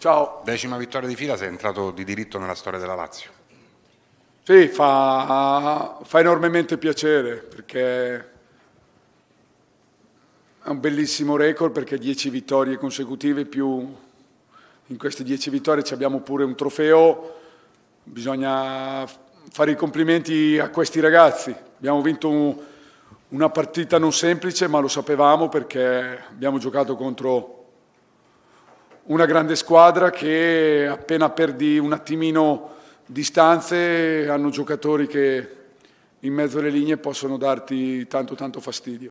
Ciao. Decima vittoria di fila, sei entrato di diritto nella storia della Lazio. Sì, fa enormemente piacere, perché è un bellissimo record, perché 10 vittorie consecutive, più in queste 10 vittorie ci abbiamo pure un trofeo. Bisogna fare i complimenti a questi ragazzi. Abbiamo vinto una partita non semplice, ma lo sapevamo, perché abbiamo giocato contro una grande squadra che appena perdi un attimino distanze hanno giocatori che in mezzo alle linee possono darti tanto fastidio.